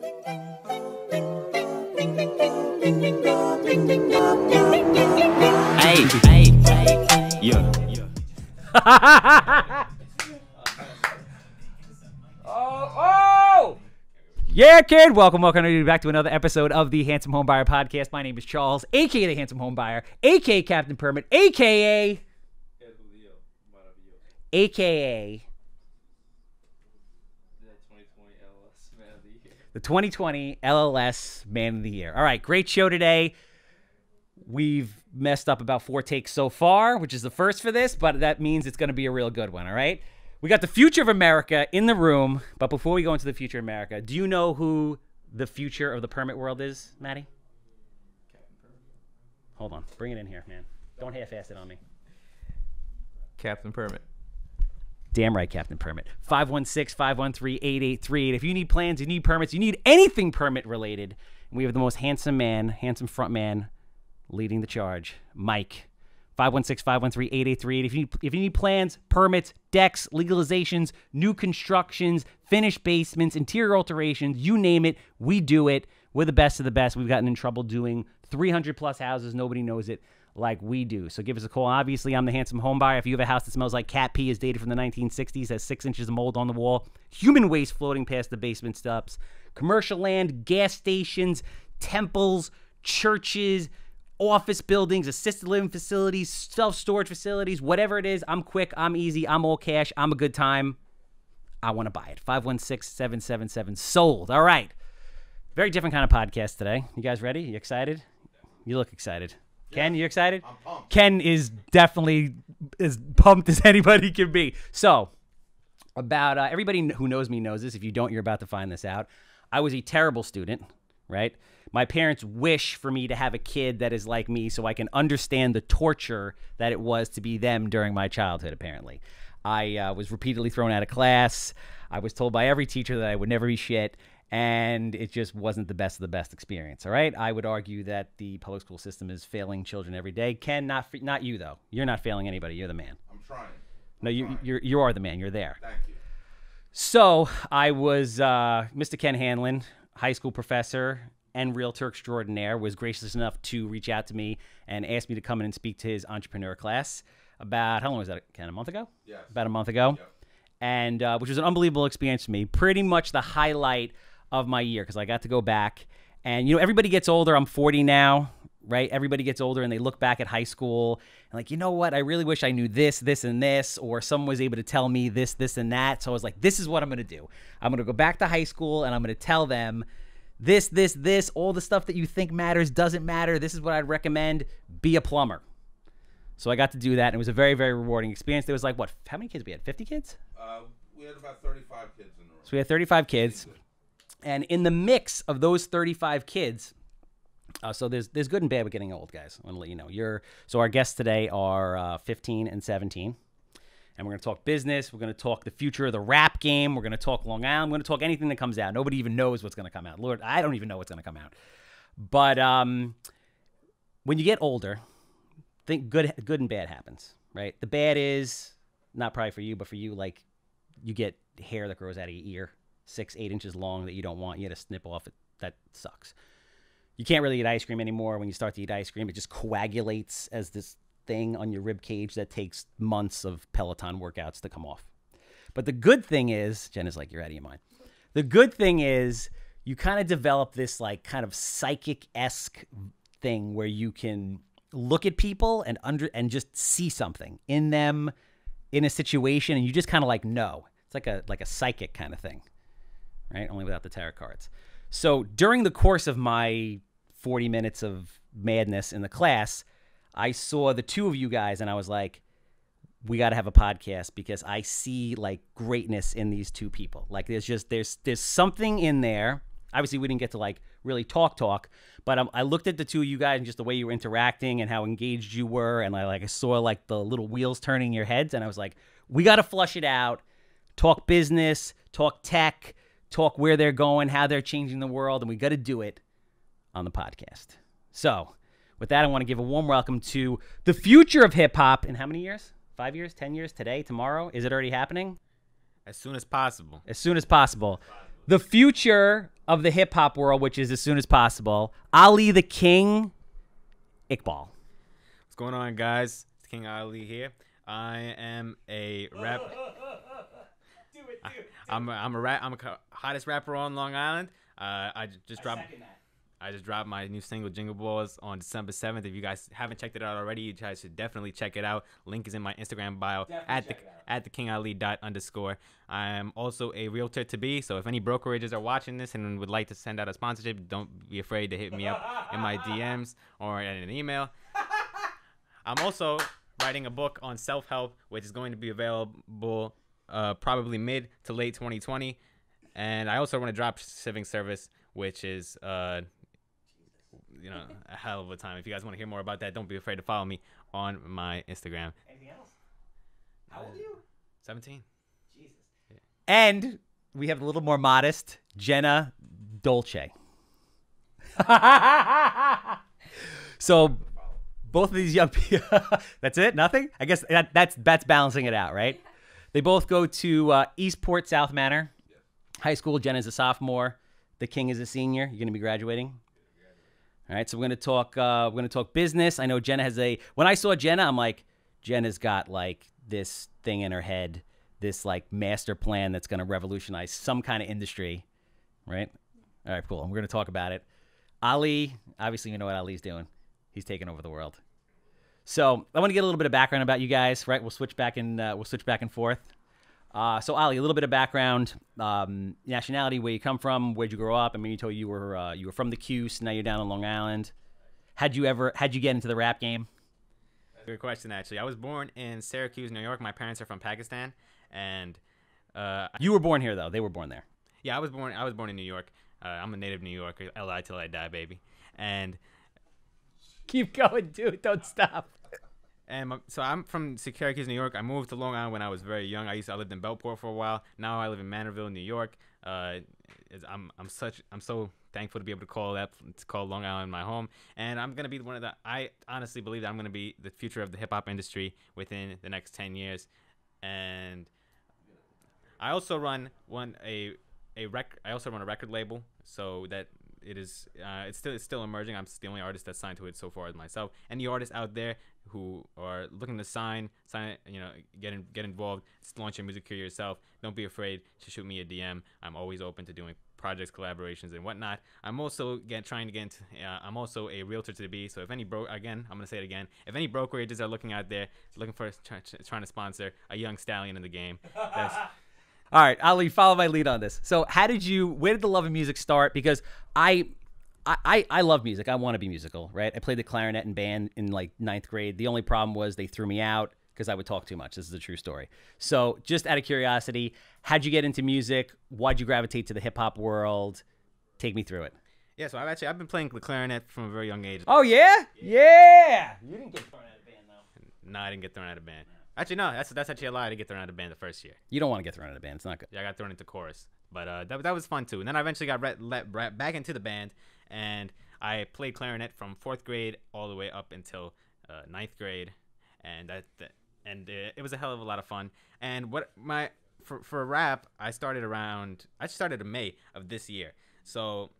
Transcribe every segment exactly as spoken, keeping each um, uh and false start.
Hey, hey, hey, yo. Oh, oh! Yeah, kid. Welcome, welcome back to another episode of the Handsome Homebuyer Podcast. My name is Charles, aka the Handsome Homebuyer, aka Captain Permit, aka aka the twenty twenty L L S Man of the Year. All right, great show today. We've messed up about four takes so far, which is the first for this, but that means it's going to be a real good one, all right? We got the future of America in the room, but before we go into the future of America, do you know who the future of the permit world is, Maddie? Captain Permit. Hold on. Bring it in here, man. Don't half-ass it on me. Captain Permit. Damn right, Captain Permit. five one six, five one three, eight eight three eight. If you need plans, you need permits, you need anything permit-related, we have the most handsome man, handsome front man leading the charge, Mike. five one six, five one three, eight eight three eight. If you need, if you need plans, permits, decks, legalizations, new constructions, finished basements, interior alterations, you name it, we do it. We're the best of the best. We've gotten in trouble doing three hundred plus houses. Nobody knows it like we do. So give us a call. Obviously, I'm the Handsome Home Buyer. If you have a house that smells like cat pee, is dated from the nineteen sixties, has six inches of mold on the wall, human waste floating past the basement steps, commercial land, gas stations, temples, churches, office buildings, assisted living facilities, self-storage facilities, whatever it is, I'm quick, I'm easy, I'm all cash, I'm a good time. I want to buy it. five one six, seven seven seven, sold. All right. Very different kind of podcast today. You guys ready? You excited? You look excited. Ken, you excited? I'm pumped. Ken is definitely as pumped as anybody can be. So, about uh, everybody who knows me knows this. If you don't, you're about to find this out. I was a terrible student, right? My parents wish for me to have a kid that is like me so I can understand the torture that it was to be them during my childhood, apparently. I uh, was repeatedly thrown out of class. I was told by every teacher that I would never be shit. And it just wasn't the best of the best experience, all right? I would argue that the public school system is failing children every day. Ken, not not you, though. You're not failing anybody. You're the man. I'm trying. I'm no, you trying. You're, you are the man. You're there. Thank you. So I was uh, Mister Ken Hanlon, high school professor and realtor extraordinaire, was gracious enough to reach out to me and ask me to come in and speak to his entrepreneur class about, how long was that, Ken, a month ago? Yeah. About a month ago. Yep. And uh, which was an unbelievable experience for me. Pretty much the highlight of my year, because I got to go back, and you know, everybody gets older. I'm forty now, right? Everybody gets older and they look back at high school and like, you know what, I really wish I knew this, this, and this, or someone was able to tell me this, this, and that. So I was like, this is what I'm gonna do. I'm gonna go back to high school and I'm gonna tell them this, this, this, all the stuff that you think matters doesn't matter. This is what I'd recommend. Be a plumber. So I got to do that, and it was a very, very rewarding experience. There was like, what, how many kids we had? fifty kids? Uh, we had about thirty-five kids in the room. So we had thirty-five kids. And in the mix of those thirty-five kids, uh, so there's there's good and bad with getting old, guys. I want to let you know. You're, so our guests today are uh, fifteen and seventeen. And we're going to talk business. We're going to talk the future of the rap game. We're going to talk Long Island. We're going to talk anything that comes out. Nobody even knows what's going to come out. Lord, I don't even know what's going to come out. But um, when you get older, think good, good and bad happens, right? The bad is, not probably for you, but for you, like you get hair that grows out of your ear. Six, eight inches long that you don't want. You had to snip off it. That sucks. You can't really eat ice cream anymore. When you start to eat ice cream, it just coagulates as this thing on your rib cage that takes months of Peloton workouts to come off. But the good thing is, Jenna's like, you're out of your mind. The good thing is you kind of develop this like kind of psychic-esque thing where you can look at people and under and just see something in them in a situation, and you just kind of like know. It's like a like a psychic kind of thing. Right? Only without the tarot cards. So during the course of my forty minutes of madness in the class, I saw the two of you guys and I was like, we got to have a podcast because I see like greatness in these two people. Like there's just, there's, there's something in there. Obviously we didn't get to like really talk talk, but um, I looked at the two of you guys and just the way you were interacting and how engaged you were. And I like, I saw like the little wheels turning in your heads. And I was like, we got to flush it out, talk business, talk tech, talk where they're going, how they're changing the world, and we got to do it on the podcast. So with that, I want to give a warm welcome to the future of hip-hop in how many years? Five years? Ten years? Today? Tomorrow? Is it already happening? As soon as possible. As soon as possible. The future of the hip hop world, which is as soon as possible, Ali the King Iqbal. What's going on, guys? It's King Ali here. I am a rap. do it, do it. Do it. I'm a, I'm a rap. I'm a hottest rapper on Long Island. Uh, I just dropped. I just dropped my new single, Jingle Balls, on December seventh. If you guys haven't checked it out already, you guys should definitely check it out. Link is in my Instagram bio, at the, at the KingAli dot underscore. I am also a realtor to be, so if any brokerages are watching this and would like to send out a sponsorship, don't be afraid to hit me up in my D Ms or in an email. I'm also writing a book on self-help, which is going to be available uh, probably mid to late twenty twenty. And I also run a dropshipping service, which is... Uh, you know, a hell of a time. If you guys want to hear more about that, don't be afraid to follow me on my Instagram. Anything else? How old are you? seventeen. Jesus. Yeah. And we have a little more modest Jenna Dolce. So both of these young people, that's it? Nothing? I guess that, that's, that's balancing it out, right? They both go to uh, Eastport South Manor yeah. High School. Jenna's a sophomore. The King is a senior. You're going to be graduating? All right, so we're gonna talk. Uh, we're gonna talk business. I know Jenna has a. When I saw Jenna, I'm like, Jenna's got like this thing in her head, this like master plan that's gonna revolutionize some kind of industry, right? All right, cool. We're gonna talk about it. Ali, obviously, you know what Ali's doing. He's taking over the world. So I want to get a little bit of background about you guys, right? We'll switch back and uh, we'll switch back and forth. Uh, so Ali, a little bit of background, um, nationality, where you come from, where'd you grow up? I mean, you told you were uh, you were from the Cuse, now you're down on Long Island. How'd you ever? How'd you get into the rap game? Good question, actually. I was born in Syracuse, New York. My parents are from Pakistan, and uh, you were born here though. They were born there. Yeah, I was born. I was born in New York. Uh, I'm a native New Yorker. L I till I die, baby. And keep going, dude. Don't stop. And my, so I'm from Syracuse, New York. I moved to Long Island when I was very young. I used to I lived in Belport for a while. Now I live in Manorville, New York. Uh, I'm I'm such I'm so thankful to be able to call that to call Long Island my home. And I'm gonna be one of the I honestly believe that I'm gonna be the future of the hip hop industry within the next ten years. And I also run one a a rec I also run a record label. So that. It is. Uh, it's still. It's still emerging. I'm the only artist that's signed to it so far as myself. Any artists out there who are looking to sign, sign. You know, get in, get involved. Launch your music career yourself. Don't be afraid to shoot me a D M. I'm always open to doing projects, collaborations, and whatnot. I'm also get, trying to get. Into, uh, I'm also a realtor to the B. So if any bro, again, I'm gonna say it again. If any brokerages are looking out there, looking for try, trying to sponsor a young stallion in the game. That's, all right, Ali, follow my lead on this. So how did you, where did the love of music start? Because I I, I love music. I want to be musical, right? I played the clarinet in band in like ninth grade. The only problem was they threw me out because I would talk too much. This is a true story. So just out of curiosity, how'd you get into music? Why'd you gravitate to the hip hop world? Take me through it. Yeah, so I've actually, I've been playing the clarinet from a very young age. Oh, yeah? Yeah. Yeah. You didn't get thrown out of band, though. No, I didn't get thrown out of band. Actually, no, that's that's actually a lie to get thrown out of band the first year. You don't want to get thrown out of band. It's not good. Yeah, I got thrown into chorus. But uh, that, that was fun, too. And then I eventually got let, let, let back into the band, and I played clarinet from fourth grade all the way up until uh, ninth grade. And that, that and uh, it was a hell of a lot of fun. And what my for, for rap, I started around, I started in May of this year. So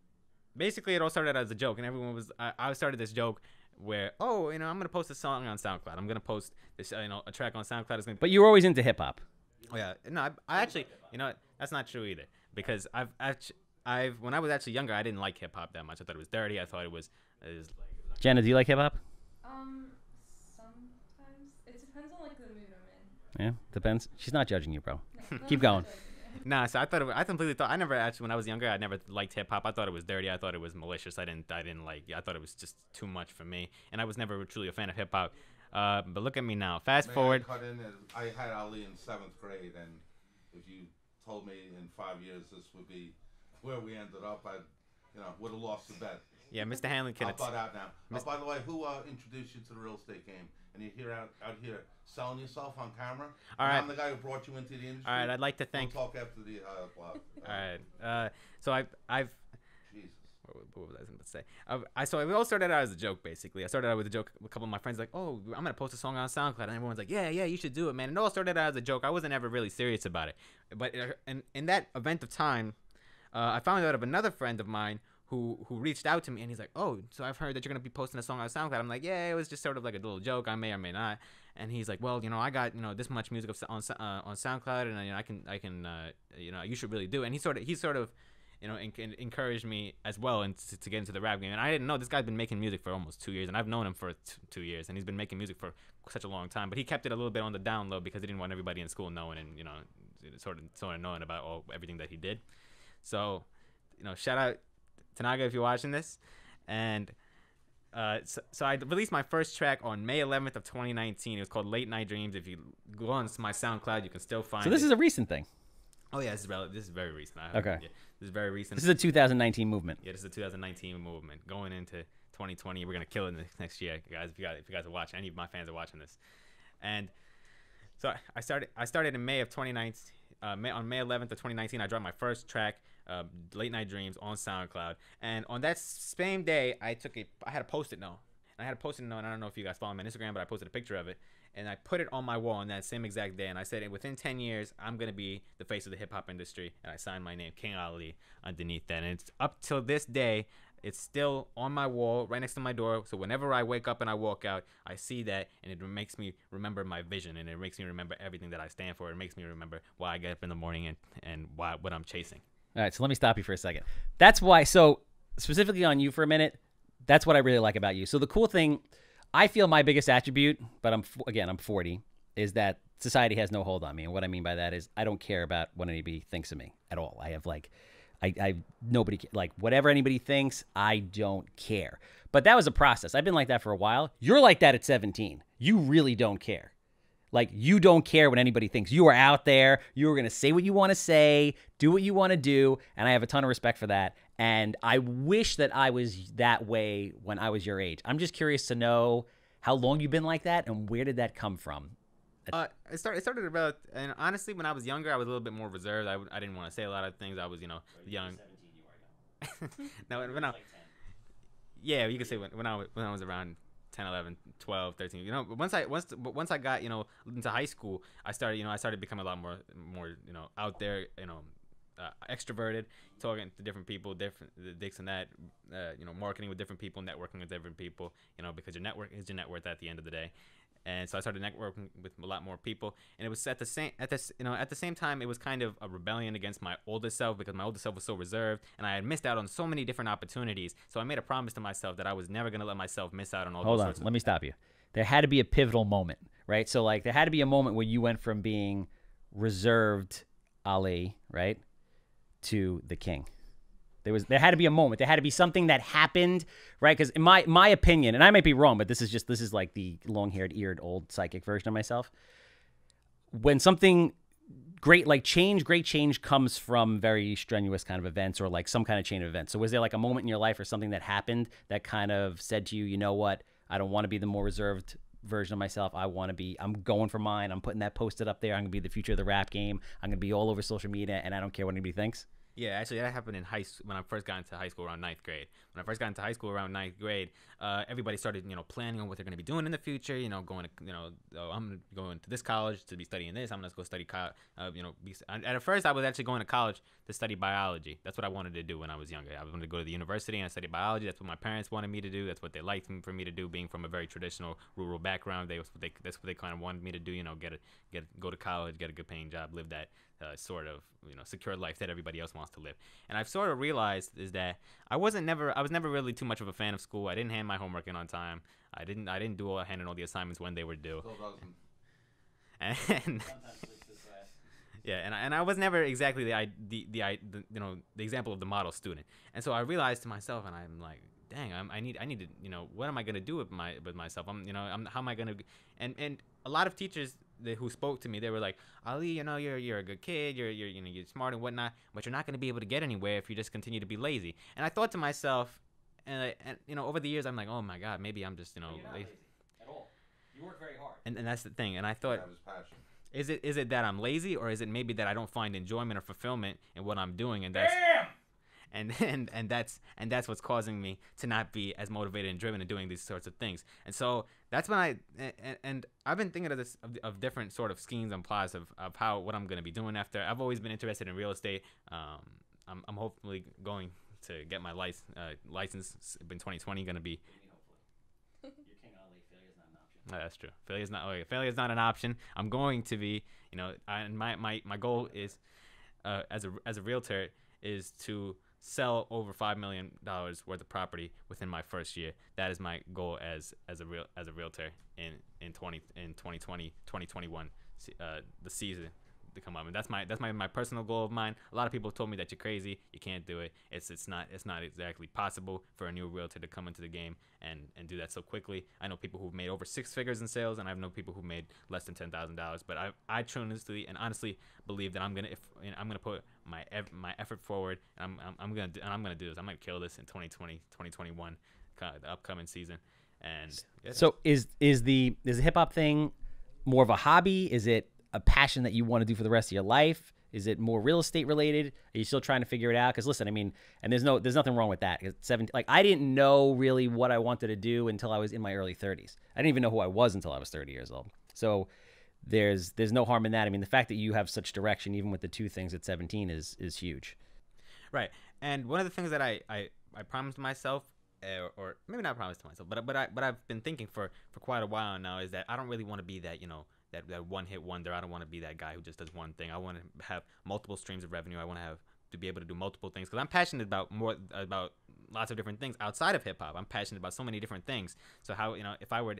basically it all started as a joke, and everyone was, I, I started this joke where, oh, you know, I'm going to post a song on SoundCloud. I'm going to post this, you know, a track on SoundCloud. Is gonna but you were always into hip hop. Oh, yeah. No, I, I actually, you know, that's not true either. Because I've, I've, I've, when I was actually younger, I didn't like hip hop that much. I thought it was dirty. I thought it was. It was like, Jenna, do you like hip hop? Um, sometimes. It depends on, like, the mood I'm in. Yeah, depends. She's not judging you, bro. No, keep going. Nah, so I thought it was, I completely thought I never actually when I was younger I never liked hip hop. I thought it was dirty. I thought it was malicious. I didn't I didn't like. I thought it was just too much for me. And I was never truly a fan of hip hop. Uh, but look at me now. Fast May forward. I, cut in I had Ali in seventh grade, and if you told me in five years this would be where we ended up, I, you know, would have lost the bet. Yeah, Mister Hanlon can. I'll butt out now. Oh, by the way, who uh, introduced you to the real estate game? And you're here out, out here selling yourself on camera. All right. I'm the guy who brought you into the industry. All right, I'd like to thank. We'll talk after the uh, blog. All right. Uh, so I've, I've. Jesus. What was I going to say? I, I so it all started out as a joke, basically. I started out with a joke. A couple of my friends like, oh, I'm gonna post a song on SoundCloud, and everyone's like, yeah, yeah, you should do it, man. And it all started out as a joke. I wasn't ever really serious about it, but in in that event of time, Uh, I found out of another friend of mine who who reached out to me, and he's like, "Oh, so I've heard that you're gonna be posting a song on SoundCloud." I'm like, "Yeah, it was just sort of like a little joke. I may or may not." And he's like, "Well, you know, I got you know this much music on uh, on SoundCloud, and you know, I can I can uh, you know you should really do it." And he sort of he sort of you know in, in, encouraged me as well and to, to get into the rap game. And I didn't know this guy's been making music for almost two years, and I've known him for t two years, and he's been making music for such a long time. But he kept it a little bit on the down low because he didn't want everybody in school knowing and you know sort of sort of knowing about all everything that he did. So, you know, shout out Tanaga if you're watching this. And uh, so, so I released my first track on May eleventh of twenty nineteen. It was called Late Night Dreams. If you go on my SoundCloud, you can still find it. So this it. is a recent thing. Oh, yeah, this is, rel this is very recent. I okay. Yeah, this is very recent. This is a two thousand nineteen movement. Yeah, this is a two thousand nineteen movement. Going into twenty twenty, we're going to kill it next year, guys, if you guys, if you guys are watching. Any of my fans are watching this. And so I started, I started in May of twenty nineteen. Uh, May, on May eleventh of twenty nineteen, I dropped my first track, uh, Late Night Dreams, on SoundCloud. And on that same day, I took a, I had a post-it note. And I had a post-it note, and I don't know if you guys follow me on Instagram, but I posted a picture of it. And I put it on my wall on that same exact day. And I said, within ten years, I'm going to be the face of the hip-hop industry. And I signed my name, King Ali, underneath that. And it's up till this day, it's still on my wall, right next to my door. So whenever I wake up and I walk out, I see that, and it makes me remember my vision, and it makes me remember everything that I stand for. It makes me remember why I get up in the morning and, and why, what I'm chasing. All right, so let me stop you for a second. That's why, so specifically on you for a minute, that's what I really like about you. So the cool thing, I feel my biggest attribute, but I'm again, I'm forty, is that society has no hold on me. And what I mean by that is I don't care about what anybody thinks of me at all. I have like... I, I, nobody, like, whatever anybody thinks, I don't care. But that was a process. I've been like that for a while. You're like that at seventeen. You really don't care. Like, you don't care what anybody thinks. You are out there. You are going to say what you want to say, do what you want to do, and I have a ton of respect for that. And I wish that I was that way when I was your age. I'm just curious to know how long you've been like that and where did that come from? Uh, it started. It started about, and honestly, when I was younger, I was a little bit more reserved. I, I didn't want to say a lot of things. I was, you know, young. seventeen, you no, when I, like yeah, you could say when, when I when I was around ten, eleven, twelve, thirteen. You know, but once I once but once I got you know into high school, I started you know I started becoming a lot more more you know out there you know uh, extroverted, talking to different people, different this and that, uh, you know, marketing with different people, networking with different people, you know, because your network is your net worth at the end of the day. And so I started networking with a lot more people, and it was at the same at this you know at the same time it was kind of a rebellion against my older self because my older self was so reserved, and I had missed out on so many different opportunities. So I made a promise to myself that I was never going to let myself miss out on all. Hold those on, sorts of let me stop you. There had to be a pivotal moment, right? So like there had to be a moment where you went from being reserved Ali, right, to the king. There was there had to be a moment. There had to be something that happened, right? Because in my my opinion, and I might be wrong, but this is just this is like the long-haired, eared, old psychic version of myself. When something great, like change, great change comes from very strenuous kind of events or like some kind of chain of events. So was there like a moment in your life or something that happened that kind of said to you, you know what? I don't want to be the more reserved version of myself. I want to be, I'm going for mine. I'm putting that post-it up there. I'm going to be the future of the rap game. I'm going to be all over social media, and I don't care what anybody thinks. Yeah, actually, that happened in high when I first got into high school around ninth grade. When I first got into high school around ninth grade, uh, everybody started, you know, planning on what they're going to be doing in the future. You know, going to, you know, oh, I'm going to this college to be studying this. I'm going to go study, co uh, you know. Be, and at first, I was actually going to college to study biology. That's what I wanted to do when I was younger. I wanted to go to the university and study biology. That's what my parents wanted me to do. That's what they liked for me to do. Being from a very traditional rural background, they, they that's what they kind of wanted me to do. You know, get a get go to college, get a good paying job, live that. Uh, sort of, you know, secure life that everybody else wants to live. And I've sort of realized is that I wasn't never, I was never really too much of a fan of school. I didn't hand my homework in on time. I didn't, I didn't do all, hand in all the assignments when they were due. And, and yeah, and I, and I was never exactly the, the, the, the, you know, the example of the model student. And so I realized to myself, and I'm like, dang, I'm, I need, I need to, you know, what am I going to do with my, with myself? I'm, you know, I'm, how am I going to, and, and a lot of teachers They, who spoke to me, they were like, Ali, you know, you're you're a good kid, you're you're you know you're smart and whatnot, but you're not going to be able to get anywhere if you just continue to be lazy. And I thought to myself, and, I, and you know, over the years, I'm like, oh my God, maybe I'm just you know. You're not lazy at all. You work very hard. And and that's the thing. And I thought, that was passion. Is it is it that I'm lazy, or is it maybe that I don't find enjoyment or fulfillment in what I'm doing, and that's. Damn! And, and and that's and that's what's causing me to not be as motivated and driven in doing these sorts of things. And so that's when I and, and I've been thinking of this of, of different sort of schemes and plots of, of how what I'm going to be doing after. I've always been interested in real estate. Um, I'm I'm hopefully going to get my license. Uh, license in twenty twenty going to be. Your King Ali, failure is not an option. No, that's true. Failure is not. Okay, failure is not an option. I'm going to be. You know, I, and my my my goal is, uh, as a as a realtor, is to sell over five million dollars worth of property within my first year. That is my goal as as a real as a realtor in in twenty in twenty twenty twenty twenty-one uh, the season to come up. And that's my that's my, my personal goal of mine. A lot of people have told me that you're crazy, you can't do it. It's it's not it's not exactly possible for a new realtor to come into the game and and do that so quickly. I know people who've made over six figures in sales, and I've known people who made less than ten thousand dollars. But I I truly and honestly believe that I'm gonna if you know, I'm gonna put my my effort forward, and I'm, I'm I'm gonna do, and I'm gonna do this. I'm gonna kill this in twenty twenty, twenty twenty-one, the upcoming season. And yeah. So is is the is the hip hop thing more of a hobby? Is it a passion that you want to do for the rest of your life? Is it more real estate related? Are you still trying to figure it out? Because listen, I mean, and there's no there's nothing wrong with that. seventeen, like I didn't know really what I wanted to do until I was in my early thirties. I didn't even know who I was until I was thirty years old. So there's there's no harm in that. I mean, the fact that you have such direction, even with the two things at seventeen, is is huge. Right. And one of the things that I I, I promised myself, or, or maybe not promised to myself, but but I but I've been thinking for for quite a while now, is that I don't really want to be that you know. That, that one-hit wonder. I don't want to be that guy who just does one thing. I want to have multiple streams of revenue. I want to have to be able to do multiple things, because I'm passionate about more about lots of different things outside of hip hop. I'm passionate about so many different things. So how you know if I were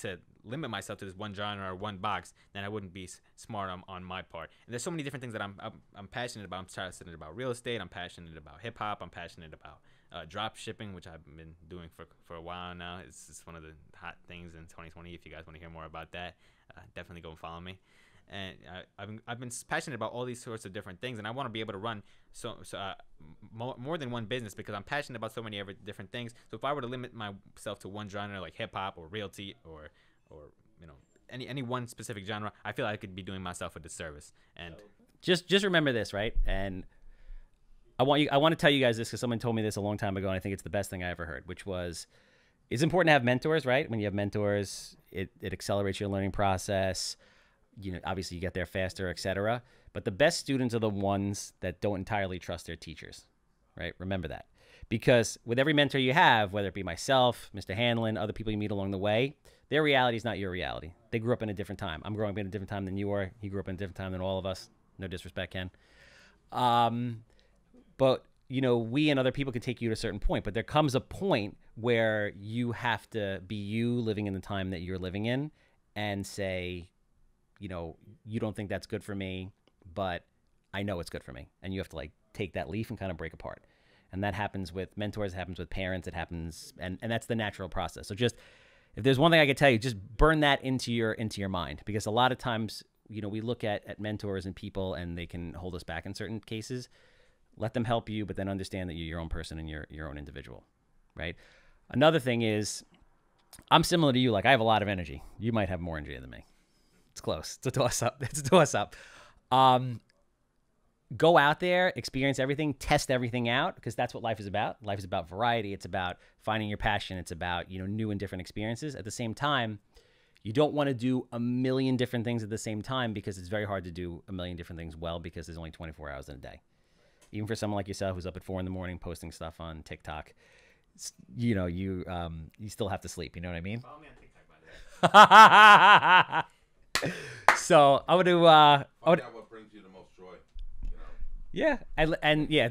to limit myself to this one genre or one box, then I wouldn't be smart on, on my part. And there's so many different things that I'm I'm, I'm passionate about. I'm passionate about real estate. I'm passionate about hip hop. I'm passionate about Uh, drop shipping, which I've been doing for for a while now. It's, it's one of the hot things in twenty twenty. If you guys want to hear more about that, uh, definitely go and follow me. And I, I've, I've been passionate about all these sorts of different things, and I want to be able to run so, so uh, more, more than one business, because I'm passionate about so many different things. So if I were to limit myself to one genre, like hip hop or realty or or you know any any one specific genre, I feel like I could be doing myself a disservice. And just just remember this, right? And I want you. I want to tell you guys this because someone told me this a long time ago, and I think it's the best thing I ever heard, which was, it's important to have mentors, right? When you have mentors, it, it accelerates your learning process. You know, obviously you get there faster, et cetera. But the best students are the ones that don't entirely trust their teachers, right? Remember that. Because with every mentor you have, whether it be myself, Mister Hanlon, other people you meet along the way, their reality is not your reality. They grew up in a different time. I'm growing up in a different time than you are. He grew up in a different time than all of us. No disrespect, Ken. Um... But, you know, we and other people can take you to a certain point, but there comes a point where you have to be you living in the time that you're living in and say, you know, you don't think that's good for me, but I know it's good for me. And you have to like take that leaf and kind of break apart. And that happens with mentors, it happens with parents, it happens, and, and that's the natural process. So just, if there's one thing I could tell you, just burn that into your, into your mind, because a lot of times, you know, we look at, at mentors and people and they can hold us back in certain cases. Let them help you, but then understand that you're your own person and you're your own individual, right? Another thing is, I'm similar to you. Like, I have a lot of energy. You might have more energy than me. It's close. It's a toss-up. It's a toss-up. Um, go out there, experience everything, test everything out, because that's what life is about. Life is about variety. It's about finding your passion. It's about, you know, new and different experiences. At the same time, you don't want to do a million different things at the same time, because it's very hard to do a million different things well, because there's only twenty-four hours in a day. Even for someone like yourself who's up at four in the morning posting stuff on TikTok, you know, you um, you still have to sleep. You know what I mean? Follow me on TikTok, by the way. So I would do. Uh, I would. Find out what brings you the most joy. You know? Yeah, and, and yeah,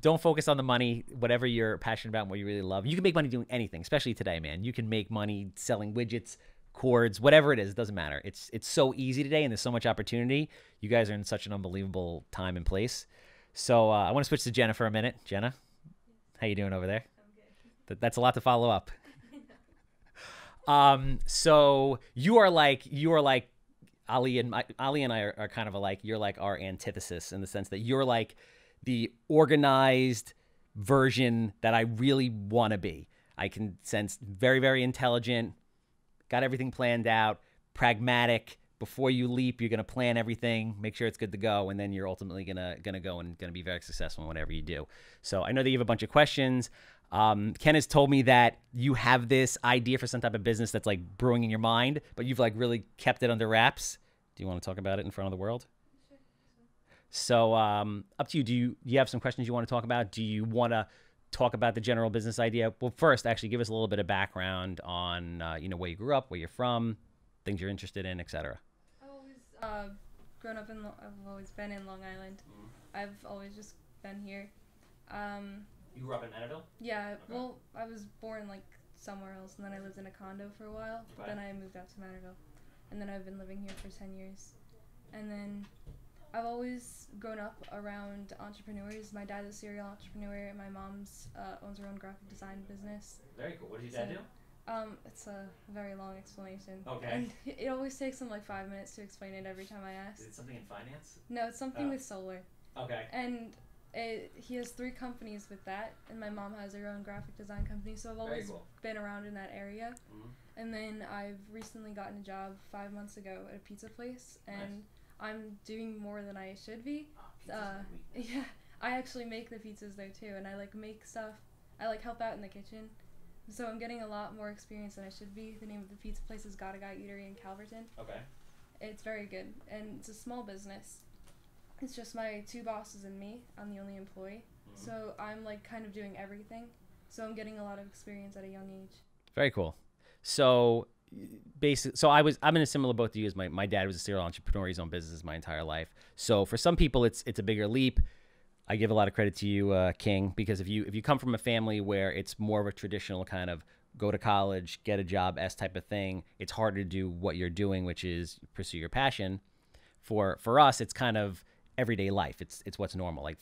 don't focus on the money. Whatever you're passionate about and what you really love, you can make money doing anything. Especially today, man, you can make money selling widgets, cords, whatever it is. It doesn't matter. It's it's so easy today, and there's so much opportunity. You guys are in such an unbelievable time and place. So uh, I want to switch to Jenna for a minute. Jenna, how you doing over there? I'm good. Th that's a lot to follow up. um, so you are like you are like Ali and my, Ali and I are, are kind of alike. You're like our antithesis in the sense that you're like the organized version that I really want to be. I can sense very very intelligent, got everything planned out, pragmatic. Before you leap, you're going to plan everything, make sure it's good to go, and then you're ultimately going to going to go and going to be very successful in whatever you do. So I know that you have a bunch of questions. Um, Ken has told me that you have this idea for some type of business that's like brewing in your mind, but you've like really kept it under wraps. Do you want to talk about it in front of the world? Sure. So um, up to you. Do you, do you have some questions you want to talk about? Do you want to talk about the general business idea? Well, first, actually, give us a little bit of background on uh, you know, where you grew up, where you're from, things you're interested in, et cetera. I've always uh, grown up in. I've always been in Long Island. Mm-hmm. I've always just been here. Um, you grew up in Manorville? Yeah. Okay. Well, I was born like somewhere else, and then I lived in a condo for a while. Right. Then I moved out to Manorville, and then I've been living here for ten years, and then. I've always grown up around entrepreneurs. My dad's a serial entrepreneur, and my mom's uh, owns her own graphic design business. Very cool. What does your dad so, do? Um, it's a very long explanation. Okay. And it always takes him like five minutes to explain it every time I ask. Is it something in finance? No, it's something oh. with solar. Okay. And it, he has three companies with that, and my mom has her own graphic design company, so I've always cool. been around in that area. Mm-hmm. And then I've recently gotten a job five months ago at a pizza place, and... Nice. I'm doing more than I should be. Oh, uh, yeah, I actually make the pizzas though too, and I like make stuff. I like help out in the kitchen, so I'm getting a lot more experience than I should be. The name of the pizza place is Gotta Guy Eatery in Calverton. Okay. It's very good, and it's a small business. It's just my two bosses and me. I'm the only employee, mm-hmm. so I'm like kind of doing everything. So I'm getting a lot of experience at a young age. Very cool. So. Basically, so I was, I'm in a similar boat to you as my, my dad was a serial entrepreneur. He's owned businesses my entire life. So for some people, it's, it's a bigger leap. I give a lot of credit to you, uh, King, because if you, if you come from a family where it's more of a traditional kind of go to college, get a job S type of thing, it's harder to do what you're doing, which is pursue your passion. For, for us, it's kind of everyday life. It's, it's what's normal. Like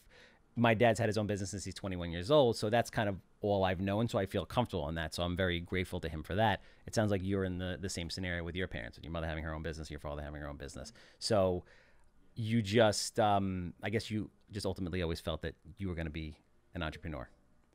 my dad's had his own business since he's twenty-one years old. So that's kind of all I've known. So I feel comfortable on that. So I'm very grateful to him for that. It sounds like you're in the, the same scenario with your parents, with your mother having her own business, your father having her own business. So you just, um, I guess you just ultimately always felt that you were going to be an entrepreneur.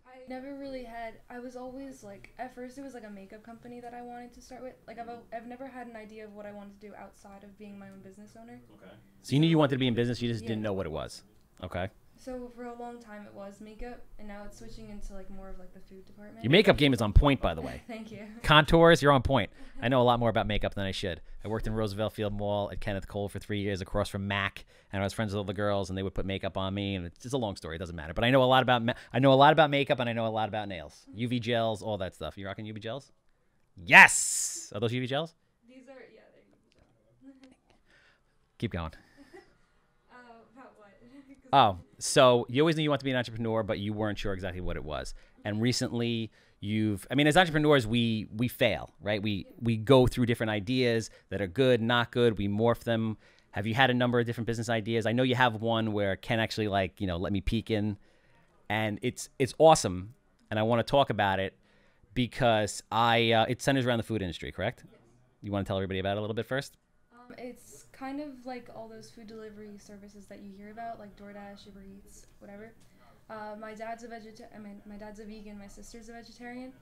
I never really had, I was always like, at first it was like a makeup company that I wanted to start with. Like I've, I've never had an idea of what I wanted to do outside of being my own business owner. Okay. So you knew you wanted to be in business. You just yeah. didn't know what it was. Okay. So for a long time it was makeup, and now it's switching into like more of like the food department. Your makeup game is on point, by the way. Thank you. Contours, you're on point. I know a lot more about makeup than I should. I worked in Roosevelt Field Mall at Kenneth Cole for three years across from Mac, and I was friends with all the girls, and they would put makeup on me, and it's just a long story. It doesn't matter. But I know a lot about ma I know a lot about makeup, and I know a lot about nails, U V gels, all that stuff. You rocking U V gels? Yes. Are those U V gels? These are yeah. They're U V gels. Keep going. Uh, about what? Oh. So you always knew you wanted to be an entrepreneur, but you weren't sure exactly what it was. And recently you've, I mean, as entrepreneurs, we, we fail, right? We, we go through different ideas that are good, not good. We morph them. Have you had a number of different business ideas? I know you have one where Ken actually like, you know, let me peek in, and it's, it's awesome. And I want to talk about it because I, uh, it centers around the food industry, correct? Yes. You want to tell everybody about it a little bit first? Um, it's, kind of like all those food delivery services that you hear about, like DoorDash, Uber Eats, whatever. Uh, my dad's a vegeta- I mean, my dad's a vegan, my sister's a vegetarian,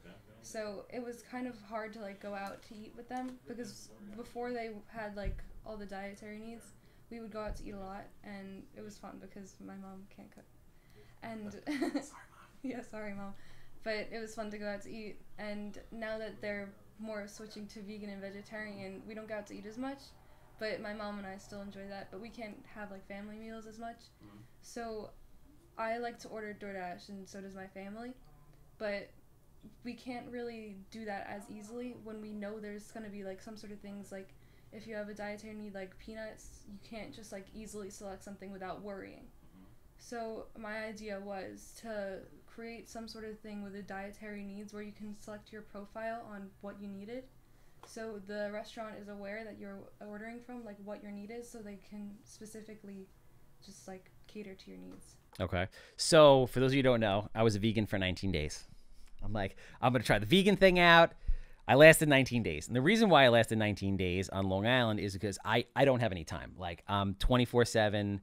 so it was kind of hard to like go out to eat with them, because before they had like all the dietary needs, we would go out to eat a lot, and it was fun because my mom can't cook. And sorry, mom. Yeah, sorry, mom. But it was fun to go out to eat, and now that they're more switching to vegan and vegetarian, we don't go out to eat as much. But my mom and I still enjoy that, but we can't have like family meals as much. Mm-hmm. So I like to order DoorDash, and so does my family, but we can't really do that as easily when we know there's going to be like some sort of things, like if you have a dietary need like peanuts, you can't just like easily select something without worrying. Mm-hmm. So my idea was to create some sort of thing with the dietary needs where you can select your profile on what you needed. So the restaurant is aware that you're ordering from, like what your need is, so they can specifically just like cater to your needs. Okay. So for those of you who don't know, I was a vegan for nineteen days. I'm like, I'm going to try the vegan thing out. I lasted nineteen days. And the reason why I lasted nineteen days on Long Island is because I, I don't have any time. Like I'm twenty-four seven,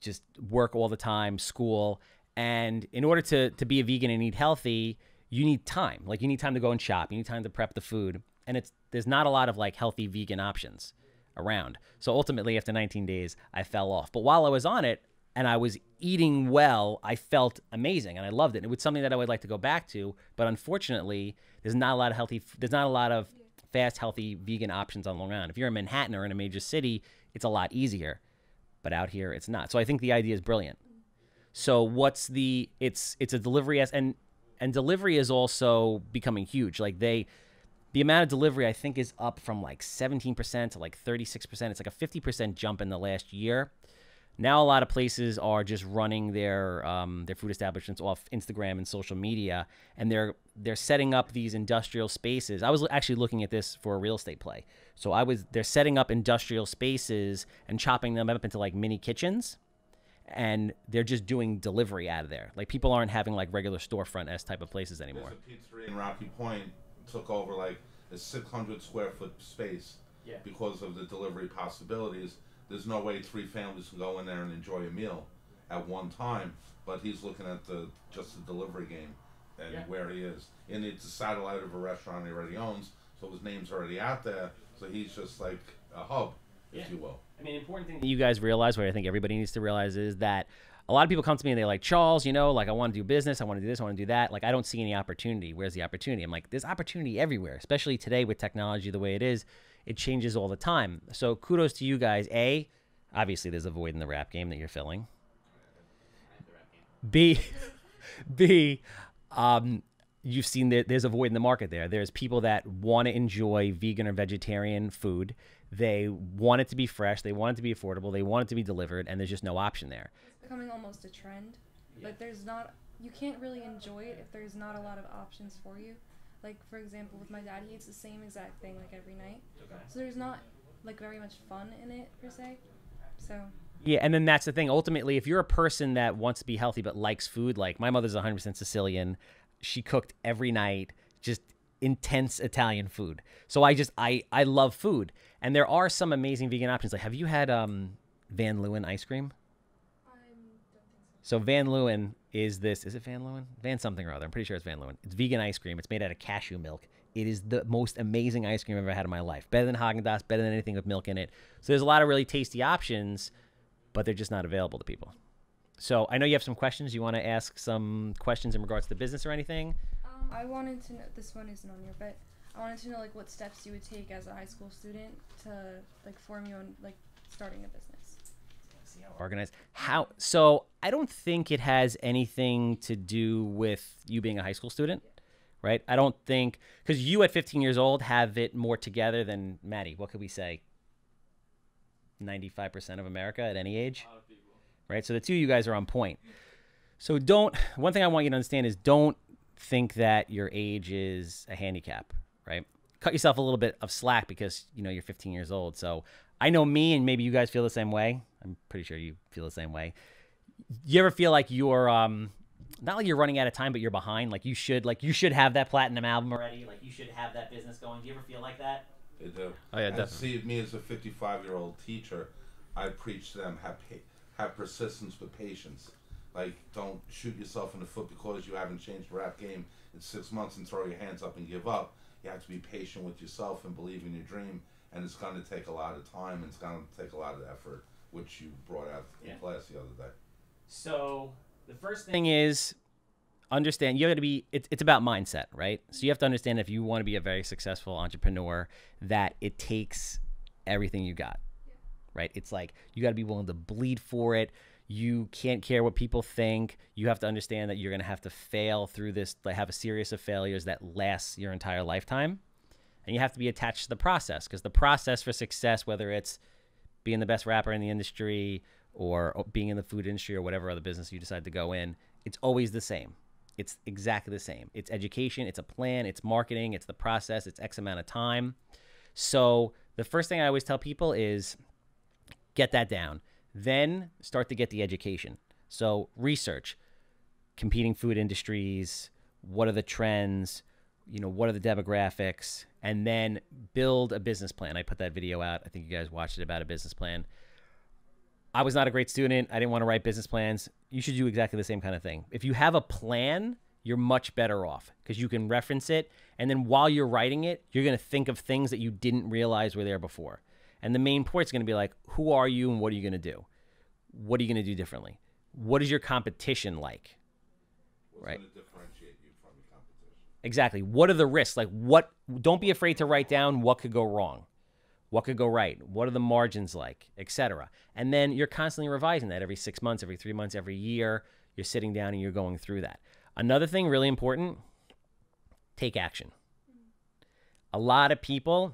just work all the time, school. And in order to, to be a vegan and eat healthy, you need time. Like you need time to go and shop. You need time to prep the food. And it's, there's not a lot of like healthy vegan options around. So ultimately after nineteen days, I fell off. But while I was on it and I was eating well, I felt amazing and I loved it. And it was something that I would like to go back to. But unfortunately, there's not a lot of healthy, there's not a lot of fast, healthy vegan options on Long Island. If you're in Manhattan or in a major city, it's a lot easier. but out here it's not. So I think the idea is brilliant. So what's the, it's it's a delivery as, and and delivery is also becoming huge. Like they, the amount of delivery I think is up from like seventeen percent to like thirty-six percent. It's like a fifty percent jump in the last year. Now a lot of places are just running their um, their food establishments off Instagram and social media, and they're they're setting up these industrial spaces. I was actually looking at this for a real estate play. So I was they're setting up industrial spaces and chopping them up into like mini kitchens, and they're just doing delivery out of there. Like people aren't having like regular storefront-esque type of places anymore. There's a pizzeria in Rocky Point took over like a six hundred square foot space yeah. because of the delivery possibilities. There's no way three families can go in there and enjoy a meal at one time, but he's looking at the just the delivery game and yeah. where he is. And it's a satellite of a restaurant he already owns, so his name's already out there, so he's just like a hub, yeah. if you will. I mean, important thing that you guys realize, what I think everybody needs to realize, is that a lot of people come to me and they're like, Charles, you know, like I want to do business, I want to do this, I want to do that. Like I don't see any opportunity. Where's the opportunity? I'm like, there's opportunity everywhere, especially today with technology the way it is. It changes all the time. So kudos to you guys. A, obviously there's a void in the rap game that you're filling. B, B, um, you've seen that there's a void in the market there. There's people that want to enjoy vegan or vegetarian food. They want it to be fresh. They want it to be affordable. They want it to be delivered, and there's just no option there. It's becoming almost a trend, yeah. but there's not, you can't really enjoy it if there's not a lot of options for you. Like, for example, with my dad, he eats the same exact thing, like, every night. Okay. So there's not, like, very much fun in it, per se. So. Yeah, and then that's the thing. Ultimately, if you're a person that wants to be healthy but likes food, like, my mother's one hundred percent Sicilian. She cooked every night, just intense Italian food. So I just, I, I love food. And there are some amazing vegan options. Like, have you had um, Van Leeuwen ice cream? I don't think so. So Van Leeuwen... is this, is it Van Leeuwen? Van something or other. I'm pretty sure it's Van Leeuwen. It's vegan ice cream. It's made out of cashew milk. It is the most amazing ice cream I've ever had in my life. Better than Haagen-Dazs, better than anything with milk in it. So there's a lot of really tasty options, but they're just not available to people. So I know you have some questions. You want to ask some questions in regards to the business or anything? Um, I wanted to know, this one isn't on here, but I wanted to know like what steps you would take as a high school student to like form your own, like starting a business. Organized how so I don't think it has anything to do with you being a high school student, right? I don't think, because you at fifteen years old have it more together than Maddie. What could we say, ninety-five percent of America at any age, right? So the two of you guys are on point. So don't, one thing I want you to understand is don't think that your age is a handicap, right? Cut yourself a little bit of slack because you know you're fifteen years old. So I know me, and maybe you guys feel the same way. I'm pretty sure you feel the same way. You ever feel like you're, um, not like you're running out of time, but you're behind? Like you should, like you should have that platinum album already. Like you should have that business going. Do you ever feel like that? They do. Oh yeah, definitely. See, me as a fifty-five-year-old teacher, I preach to them, have, have persistence with patience. Like don't shoot yourself in the foot because you haven't changed the rap game in six months and throw your hands up and give up. You have to be patient with yourself and believe in your dream. And it's going to take a lot of time, and it's going to take a lot of effort, which you brought out in yeah. class the other day. So the first thing, thing is understand you have to be, it, it's about mindset, right? So you have to understand if you want to be a very successful entrepreneur that it takes everything you got, yeah. right? It's like you got to be willing to bleed for it. You can't care what people think. You have to understand that you're going to have to fail through this, like have a series of failures that lasts your entire lifetime. And you have to be attached to the process, because the process for success, whether it's being the best rapper in the industry or being in the food industry or whatever other business you decide to go in, it's always the same. It's exactly the same. It's education. It's a plan. It's marketing. It's the process. It's X amount of time. So the first thing I always tell people is get that down. Then start to get the education. So research, competing food industries, what are the trends, you know, what are the demographics, and then build a business plan. I put that video out. I think you guys watched it about a business plan. I was not a great student. I didn't want to write business plans. You should do exactly the same kind of thing. If you have a plan, you're much better off because you can reference it. And then while you're writing it, you're going to think of things that you didn't realize were there before. And the main point's going to be like, who are you and what are you going to do? What are you going to do differently? What is your competition like? What's right. Exactly. What are the risks? Like what, don't be afraid to write down what could go wrong. What could go right? What are the margins like, et cetera. And then you're constantly revising that every six months, every three months, every year. You're sitting down and you're going through that. Another thing really important, take action. A lot of people,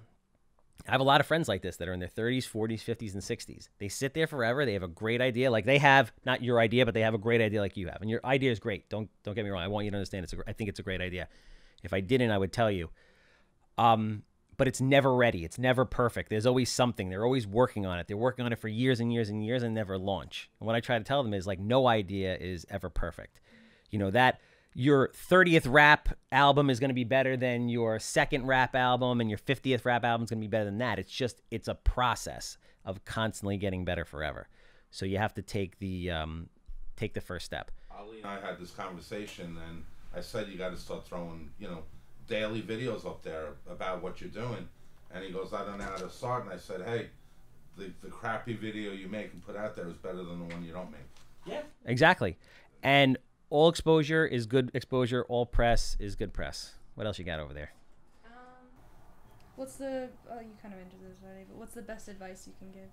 I have a lot of friends like this that are in their thirties, forties, fifties, and sixties. They sit there forever. They have a great idea. Like they have, not your idea, but they have a great idea like you have. And your idea is great. Don't, don't get me wrong. I want you to understand. It's a, I think it's a great idea. If I didn't, I would tell you. Um, but it's never ready. It's never perfect. There's always something. They're always working on it. They're working on it for years and years and years and never launch. And what I try to tell them is like no idea is ever perfect. You know, that your thirtieth rap album is going to be better than your second rap album and your fiftieth rap album is going to be better than that. It's just, it's a process of constantly getting better forever. So you have to take the, um, take the first step. Ali and I had this conversation and I said, you got to start throwing, you know, daily videos up there about what you're doing. And he goes, I don't know how to start. And I said, hey, the, the crappy video you make and put out there is better than the one you don't make. Yeah, exactly. And all exposure is good exposure. All press is good press. What else you got over there? Um, what's the, oh, you kind of answered this already, but what's the best advice you can give?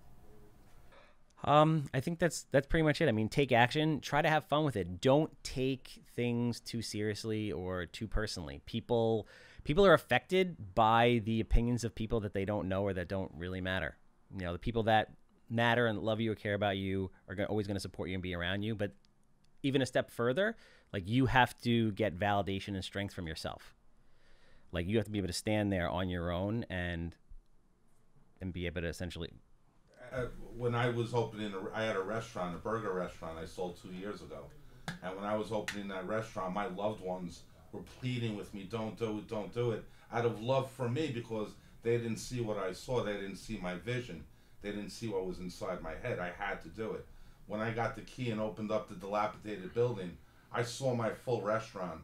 Um, I think that's, that's pretty much it. I mean, take action, try to have fun with it. Don't take things too seriously or too personally. People, people are affected by the opinions of people that they don't know or that don't really matter. You know, the people that matter and love you or care about you are gonna, always going to support you and be around you. But even a step further, like you have to get validation and strength from yourself. Like you have to be able to stand there on your own and, and be able to essentially, when I was opening, a, I had a restaurant, a burger restaurant I sold two years ago. And when I was opening that restaurant, my loved ones were pleading with me, don't do it, don't do it, out of love for me because they didn't see what I saw. They didn't see my vision. They didn't see what was inside my head. I had to do it. When I got the key and opened up the dilapidated building, I saw my full restaurant.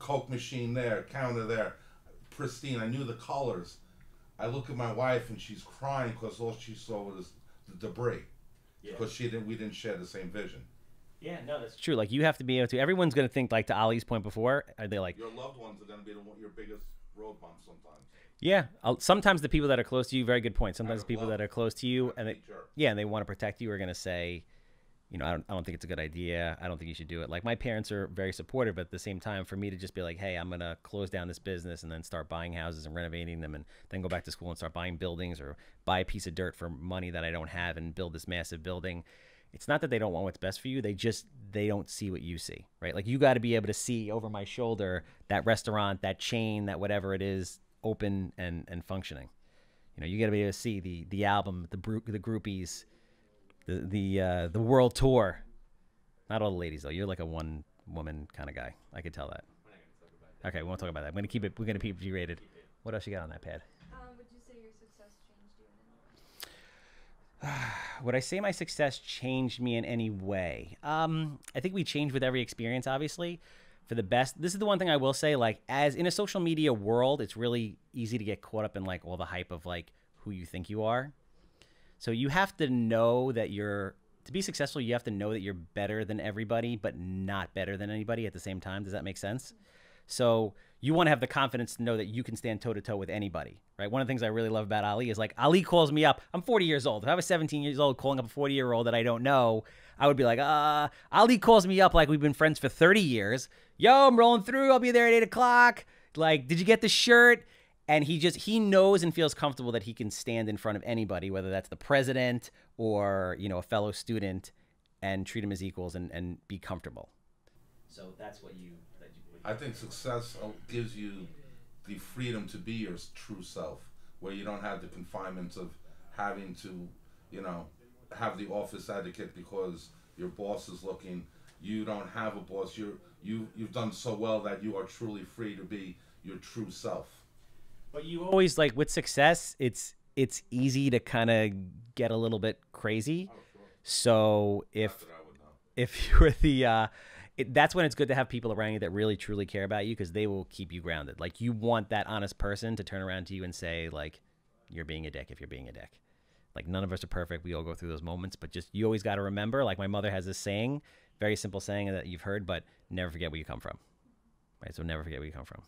Coke machine there, counter there, pristine. I knew the colors. I look at my wife and she's crying because all she saw was the debris. Yeah. Because she didn't, we didn't share the same vision. Yeah, no, that's true. Like you have to be able to. Everyone's going to think, like to Ali's point before, are they like your loved ones are going to be the, your biggest road bump sometimes. Yeah, I'll, sometimes the people that are close to you. Very good point. Sometimes the people that are close to you and they, yeah, and they want to protect you are going to say, you know, I don't, I don't think it's a good idea. I don't think you should do it. Like my parents are very supportive, but at the same time, for me to just be like, hey, I'm going to close down this business and then start buying houses and renovating them and then go back to school and start buying buildings or buy a piece of dirt for money that I don't have and build this massive building. It's not that they don't want what's best for you. They just, they don't see what you see, right? Like you got to be able to see over my shoulder that restaurant, that chain, that whatever it is, open and, and functioning. You know, you got to be able to see the, the album, the, bro the groupies, the the uh, the world tour. Not all the ladies though. You're like a one woman kind of guy. I could tell that. We're not gonna talk about that. Okay, we won't talk about that. We're gonna keep it. We're gonna keep it G-rated. What else you got on that pad? Um, would you say your success changed you in any way? Would I say my success changed me in any way? Um, I think we change with every experience, obviously, for the best. This is the one thing I will say. Like, as in a social media world, it's really easy to get caught up in like all the hype of like who you think you are. So you have to know that you're, to be successful, you have to know that you're better than everybody, but not better than anybody at the same time. Does that make sense? So you want to have the confidence to know that you can stand toe to toe with anybody, right? One of the things I really love about Ali is like, Ali calls me up. I'm forty years old. If I was seventeen years old calling up a forty year old that I don't know, I would be like, uh, Ali calls me up like we've been friends for thirty years. Yo, I'm rolling through. I'll be there at eight o'clock. Like, did you get the shirt? And he just, he knows and feels comfortable that he can stand in front of anybody, whether that's the president or, you know, a fellow student, and treat him as equals and, and be comfortable. So that's what you, that you, what you I think success gives you the freedom to be your true self, where you don't have the confinements of having to, you know, have the office etiquette because your boss is looking. You don't have a boss. You're, you, you've done so well that you are truly free to be your true self. But you always, like, with success, it's it's easy to kind of get a little bit crazy. Oh, sure. So if if you're the, uh, it, that's when it's good to have people around you that really truly care about you, because they will keep you grounded. Like, you want that honest person to turn around to you and say, like, you're being a dick if you're being a dick. Like, none of us are perfect. We all go through those moments. But just, you always got to remember, like, my mother has this saying, very simple saying that you've heard, but never forget where you come from. Right? So never forget where you come from.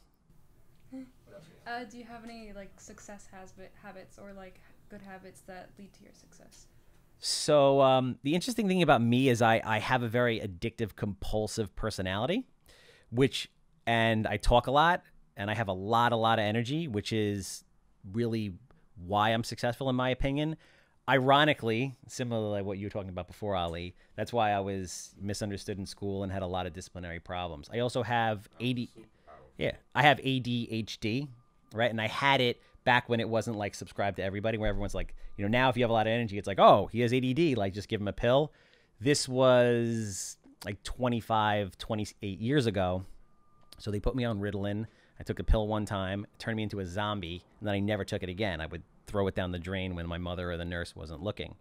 Uh, do you have any like success has habits or like good habits that lead to your success? So um, the interesting thing about me is I, I have a very addictive, compulsive personality, which, and I talk a lot, and I have a lot, a lot of energy, which is really why I'm successful, in my opinion. Ironically, similar to what you were talking about before, Ali, that's why I was misunderstood in school and had a lot of disciplinary problems. I also have A D, yeah, I have A D H D, right? And I had it back when it wasn't like subscribed to everybody, where everyone's like, you know, now if you have a lot of energy, it's like, oh, he has A D D, like just give him a pill. This was like twenty-five, twenty-eight years ago. So they put me on Ritalin. I took a pill one time, it turned me into a zombie, and then I never took it again. I would throw it down the drain when my mother or the nurse wasn't looking.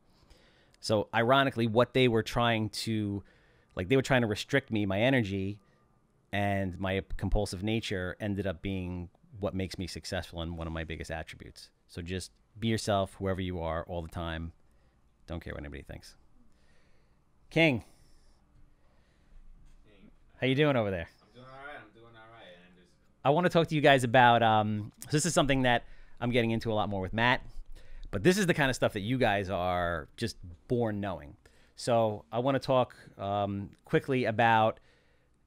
So ironically, what they were trying to, like they were trying to restrict me, my energy and my compulsive nature ended up being what makes me successful and one of my biggest attributes. So just be yourself, whoever you are, all the time. Don't care what anybody thinks. King, how you doing over there? I want to talk to you guys about, um, this is something that I'm getting into a lot more with Matt, but this is the kind of stuff that you guys are just born knowing. So I want to talk um, quickly about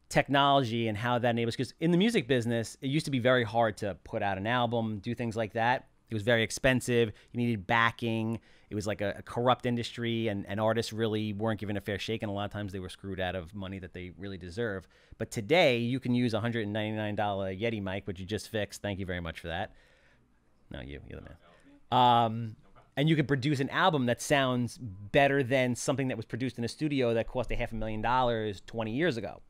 technology and how that enables, because in the music business, it used to be very hard to put out an album, do things like that. It was very expensive. You needed backing. It was like a, a corrupt industry, and, and artists really weren't given a fair shake, and a lot of times they were screwed out of money that they really deserve. But today, you can use a one hundred ninety-nine dollar Yeti mic, which you just fixed. Thank you very much for that. No, you. You're the man. Um, and you can produce an album that sounds better than something that was produced in a studio that cost a half a million dollars twenty years ago.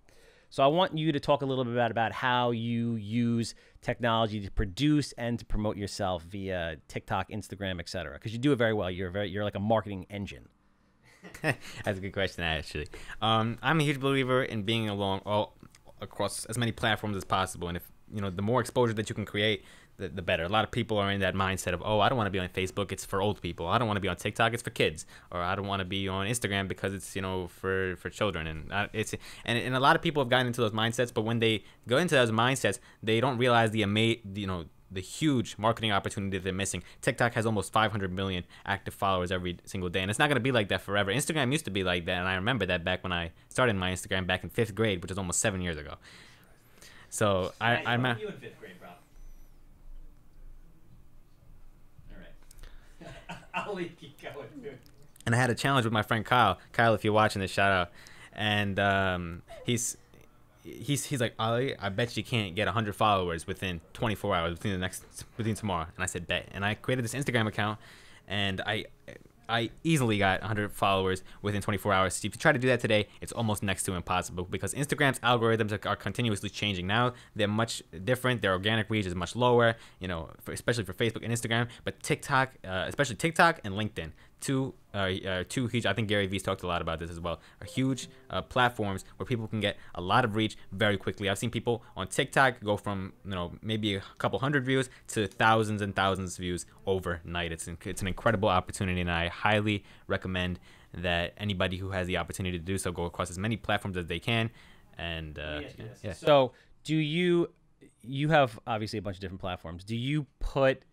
So I want you to talk a little bit about, about how you use technology to produce and to promote yourself via TikTok, Instagram, et cetera, because you do it very well. You're, very, you're like a marketing engine. That's a good question, actually. Um, I'm a huge believer in being along all, across as many platforms as possible. And if you know, the more exposure that you can create, the, the better. A lot of people are in that mindset of, oh, I don't want to be on Facebook, it's for old people. I don't want to be on TikTok, it's for kids. Or I don't want to be on Instagram because it's, you know, for, for children. And, I, it's, and and a lot of people have gotten into those mindsets, but when they go into those mindsets, they don't realize the ama- you know, the huge marketing opportunity that they're missing. TikTok has almost five hundred million active followers every single day, and it's not going to be like that forever. Instagram used to be like that, and I remember that back when I started my Instagram back in fifth grade, which is almost seven years ago. So I, I'm at... you in fifth grade, bro? And I had a challenge with my friend Kyle. Kyle, if you're watching this, shout out. And um, he's he's he's like, Ali, I bet you can't get one hundred followers within twenty-four hours, within the next, within tomorrow. And I said, bet. And I created this Instagram account, and I I easily got one hundred followers within twenty-four hours. So if you try to do that today, it's almost next to impossible because Instagram's algorithms are, are continuously changing now. They're much different. Their organic reach is much lower, you know, for, especially for Facebook and Instagram. But TikTok, uh, especially TikTok and LinkedIn, two uh, uh, two huge, I think Gary Vee's talked a lot about this as well, are huge uh, platforms where people can get a lot of reach very quickly. I've seen people on TikTok go from, you know, maybe a couple hundred views to thousands and thousands of views overnight. It's an, it's an incredible opportunity, and I highly recommend that anybody who has the opportunity to do so go across as many platforms as they can. And uh, yes, yes, yes. So do you, you have obviously a bunch of different platforms. Do you put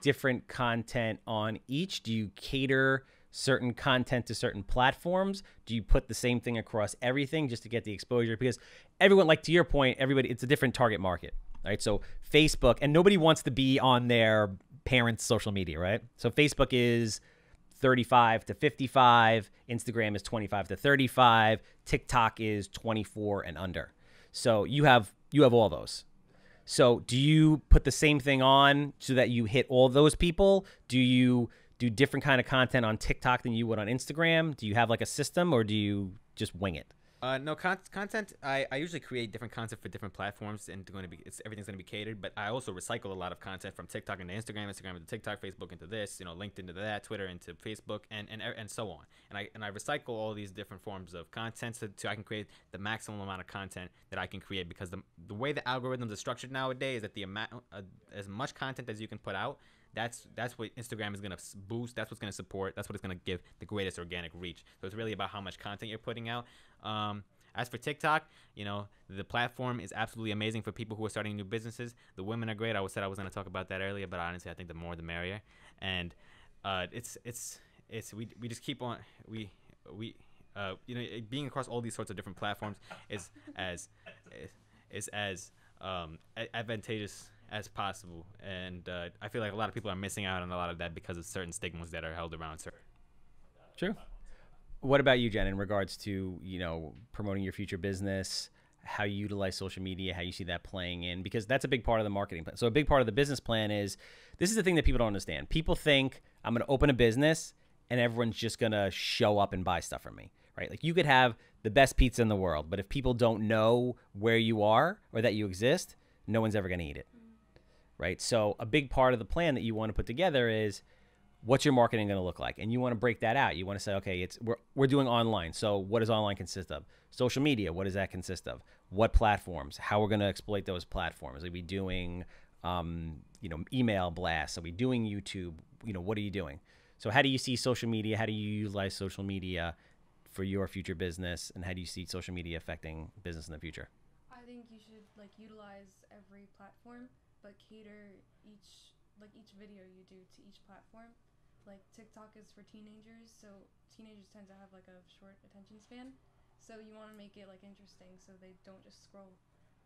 different content on each? Do you cater certain content to certain platforms? Do you put the same thing across everything just to get the exposure? Because everyone, like to your point, everybody, it's a different target market, right? So Facebook, and nobody wants to be on their parents' social media, right? So Facebook is thirty-five to fifty-five, Instagram is twenty-five to thirty-five, TikTok is twenty-four and under. So you have you have all those. So do you put the same thing on so that you hit all those people? Do you do different kind of content on TikTok than you would on Instagram? Do you have like a system, or do you just wing it? Uh, no, con content, I, I usually create different content for different platforms, and going to be, it's, everything's going to be catered, but I also recycle a lot of content from TikTok into Instagram, Instagram into TikTok, Facebook into this, you know, LinkedIn into that, Twitter into Facebook, and, and, and so on. And I, and I recycle all these different forms of content so, so I can create the maximum amount of content that I can create, because the, the way the algorithms are structured nowadays is that the amount, uh, as much content as you can put out, That's that's what Instagram is going to boost. That's what's going to support. That's what it's going to give the greatest organic reach. So it's really about how much content you're putting out. Um, as for TikTok, you know, the platform is absolutely amazing for people who are starting new businesses. The women are great. I said I was going to talk about that earlier, but honestly, I think the more the merrier. And uh, it's it's it's we we just keep on we we uh, you know, being across all these sorts of different platforms is as is as um, advantageous as possible, and uh, I feel like a lot of people are missing out on a lot of that because of certain stigmas that are held around certain. True. What about you, Jen, in regards to, you know, promoting your future business, how you utilize social media, how you see that playing in? Because that's a big part of the marketing plan. So a big part of the business plan is, this is the thing that people don't understand. People think I'm going to open a business and everyone's just going to show up and buy stuff from me, right? Like, you could have the best pizza in the world, but if people don't know where you are or that you exist, no one's ever going to eat it, right? So a big part of the plan that you want to put together is, what's your marketing going to look like? And you want to break that out. You want to say, okay, it's we're, we're doing online. So what does online consist of? Social media, what does that consist of? What platforms? How we're going to exploit those platforms? Are we doing um, you know, email blasts? Are we doing YouTube? You know, what are you doing? So how do you see social media? How do you utilize social media for your future business? And how do you see social media affecting business in the future? I think you should, like, utilize every platform, but cater each, like, each video you do to each platform. Like, TikTok is for teenagers, so teenagers tend to have, like, a short attention span. So you want to make it, like, interesting so they don't just scroll.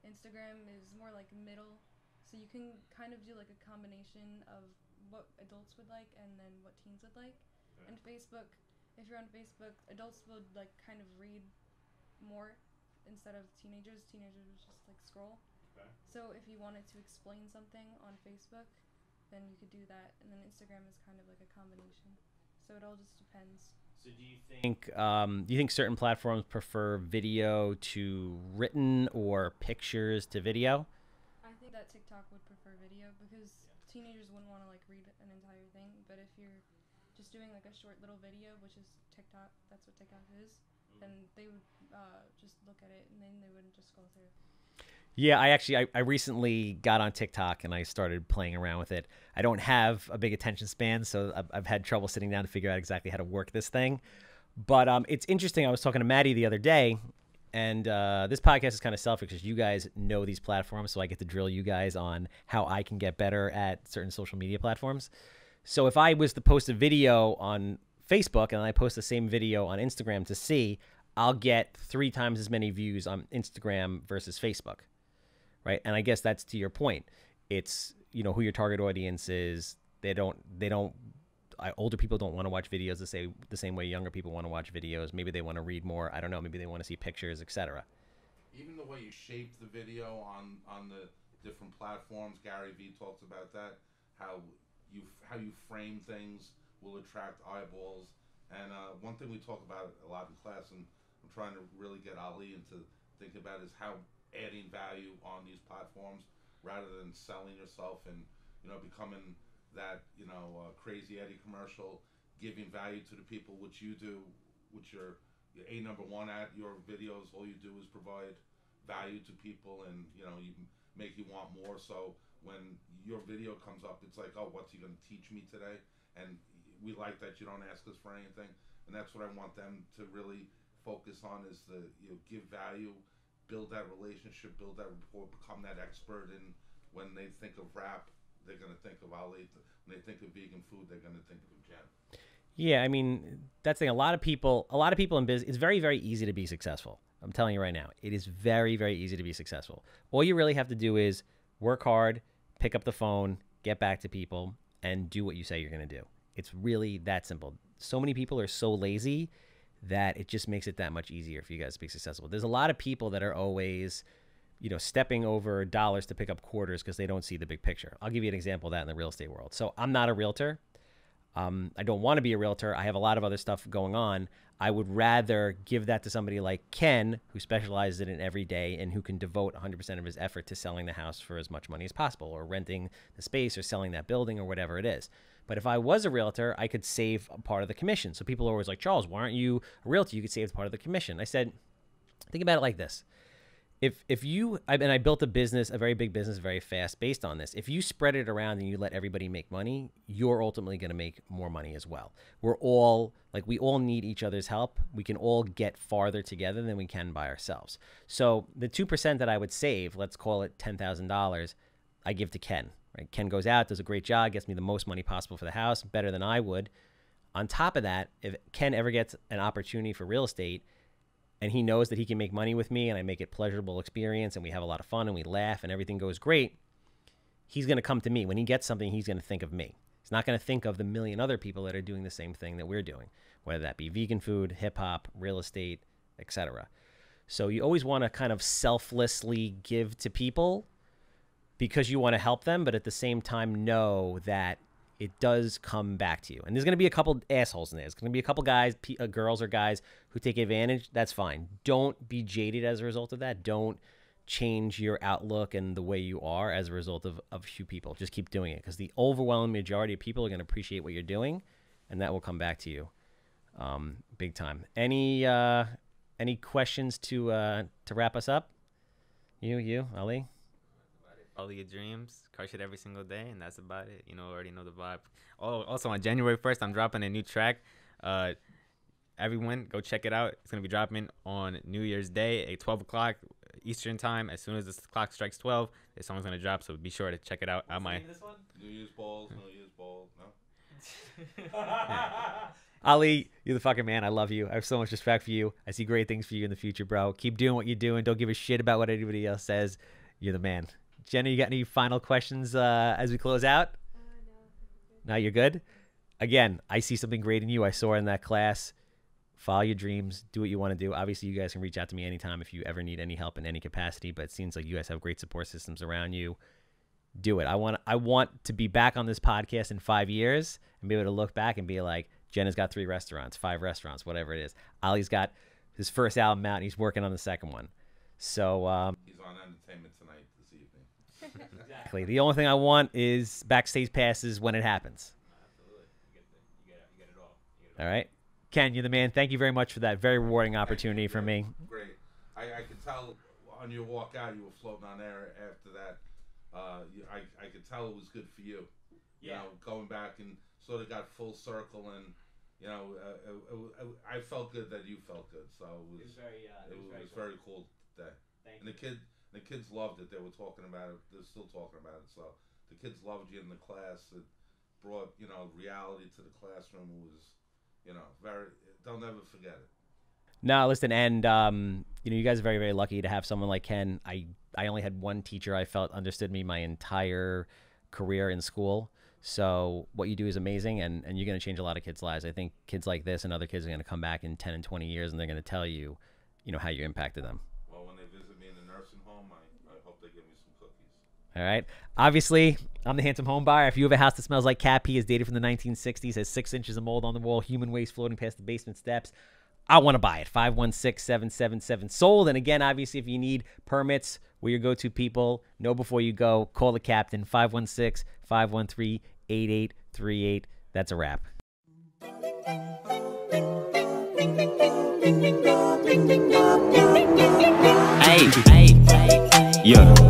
Instagram is more, like, middle, so you can kind of do, like, a combination of what adults would like and then what teens would like. And Facebook, if you're on Facebook, adults would, like, kind of read more instead of teenagers. Teenagers would just, like, scroll. Okay. So if you wanted to explain something on Facebook, then you could do that. And then Instagram is kind of like a combination. So it all just depends. So do you think, um, do you think certain platforms prefer video to written or pictures to video? I think that TikTok would prefer video because teenagers wouldn't want to, like, read an entire thing. But if you're just doing, like, a short little video, which is TikTok, that's what TikTok is, mm. then they would uh, just look at it and then they wouldn't just scroll through. Yeah, I actually, I, I recently got on TikTok and I started playing around with it. I don't have a big attention span, so I've, I've had trouble sitting down to figure out exactly how to work this thing. But um, it's interesting. I was talking to Maddie the other day, and uh, this podcast is kind of selfish because you guys know these platforms, so I get to drill you guys on how I can get better at certain social media platforms. So if I was to post a video on Facebook and I post the same video on Instagram to see, I'll get three times as many views on Instagram versus Facebook. Right. And I guess that's to your point. It's, you know, who your target audience is. They don't they don't I, older people don't want to watch videos the same the same way younger people want to watch videos. Maybe they want to read more. I don't know. Maybe they want to see pictures, et cetera. Even the way you shape the video on on the different platforms. Gary Vee talks about that. How you how you frame things will attract eyeballs. And uh, one thing we talk about a lot in class, and I'm trying to really get Ali into thinking about, is how adding value on these platforms rather than selling yourself and, you know, becoming that, you know, uh, crazy Eddie commercial, giving value to the people, which you do, which you're, you're a number one at your videos. All you do is provide value to people and, you know, you make you want more. So when your video comes up, it's like, oh, what's he going to teach me today? And we like that you don't ask us for anything. And that's what I want them to really focus on, is the, you know, give value, build that relationship, build that rapport, become that expert. And when they think of rap, they're going to think of Ali. When they think of vegan food, they're going to think of Jen. Yeah, I mean, that's the thing. A lot of people, a lot of people in business, it's very, very easy to be successful. I'm telling you right now, it is very, very easy to be successful. All you really have to do is work hard, pick up the phone, get back to people, and do what you say you're going to do. It's really that simple. So many people are so lazy that it just makes it that much easier for you guys to be successful. There's a lot of people that are always, you know, stepping over dollars to pick up quarters because they don't see the big picture. I'll give you an example of that in the real estate world. So I'm not a realtor. Um, I don't want to be a realtor. I have a lot of other stuff going on. I would rather give that to somebody like Ken, who specializes in it every day and who can devote one hundred percent of his effort to selling the house for as much money as possible, or renting the space, or selling that building, or whatever it is. But if I was a realtor, I could save a part of the commission. So people are always like, Charles, why aren't you a realtor? You could save part of the commission. I said, think about it like this. If, if you, and I built a business, a very big business, very fast based on this. If you spread it around and you let everybody make money, you're ultimately going to make more money as well. We're all, like, we all need each other's help. We can all get farther together than we can by ourselves. So the two percent that I would save, let's call it ten thousand dollars, I give to Ken. Right? Ken goes out, does a great job, gets me the most money possible for the house, better than I would. On top of that, if Ken ever gets an opportunity for real estate and he knows that he can make money with me and I make it a pleasurable experience and we have a lot of fun and we laugh and everything goes great, he's going to come to me. When he gets something, he's going to think of me. He's not going to think of the million other people that are doing the same thing that we're doing, whether that be vegan food, hip-hop, real estate, et cetera. So you always want to kind of selflessly give to people because you want to help them, but at the same time know that it does come back to you. And there's going to be a couple assholes in there. There's going to be a couple guys, p uh, girls or guys who take advantage. That's fine. Don't be jaded as a result of that. Don't change your outlook and the way you are as a result of, of few people. Just keep doing it because the overwhelming majority of people are going to appreciate what you're doing, and that will come back to you um, big time. Any uh, any questions to uh, to wrap us up? You, you, Ali? All your dreams, crush it every single day, and that's about it. You know, already know the vibe. Oh, also on January first, I'm dropping a new track. Uh, everyone, go check it out. It's gonna be dropping on New Year's Day at twelve o'clock Eastern time. As soon as this clock strikes twelve, this song's gonna drop. So be sure to check it out. What's at my this one? New Year's balls, New Year's balls. No. Ali, you're the fucking man. I love you. I have so much respect for you. I see great things for you in the future, bro. Keep doing what you're doing. Don't give a shit about what anybody else says. You're the man. Jenna, you got any final questions uh, as we close out? Uh, no. No, you're good? Again, I see something great in you. I saw in that class. Follow your dreams. Do what you want to do. Obviously, you guys can reach out to me anytime if you ever need any help in any capacity, but it seems like you guys have great support systems around you. Do it. I want, I want to be back on this podcast in five years and be able to look back and be like, Jenna's got three restaurants, five restaurants, whatever it is. Ali's got his first album out, and he's working on the second one. So um, he's on Entertainment Tonight. Exactly. The only thing I want is backstage passes when it happens. Absolutely. You get, the, you get, you get it all. You get it all. All right. Ken, you're the man. Thank you very much for that very rewarding opportunity for me. Great. I, I could tell on your walk out you were floating on air after that. Uh, you, I, I could tell it was good for you. Yeah. You know, going back and sort of got full circle and, you know, uh, it, it, I felt good that you felt good. So it was, it was, very, uh, it it was, very, was cool. very cool today. Thank and the you. kid... The kids loved it. They were talking about it. They're still talking about it. So the kids loved you in the class. It brought, you know, reality to the classroom. It was, you know, very, they'll never forget it. No, listen, and, um, you know, you guys are very, very lucky to have someone like Ken. I, I only had one teacher I felt understood me my entire career in school. So what you do is amazing, and, and you're going to change a lot of kids' lives. I think kids like this and other kids are going to come back in ten and twenty years, and they're going to tell you, you know, how you impacted them. All right. Obviously, I'm the handsome home buyer. If you have a house that smells like cat pee, is dated from the nineteen sixties, has six inches of mold on the wall, human waste floating past the basement steps, I want to buy it. five one six, seven seven seven sold. And again, obviously, if you need permits, we're your go-to people. Know before you go. Call the captain. five one six, five one three, eight eight three eight. That's a wrap. Hey, hey, hey. Yeah.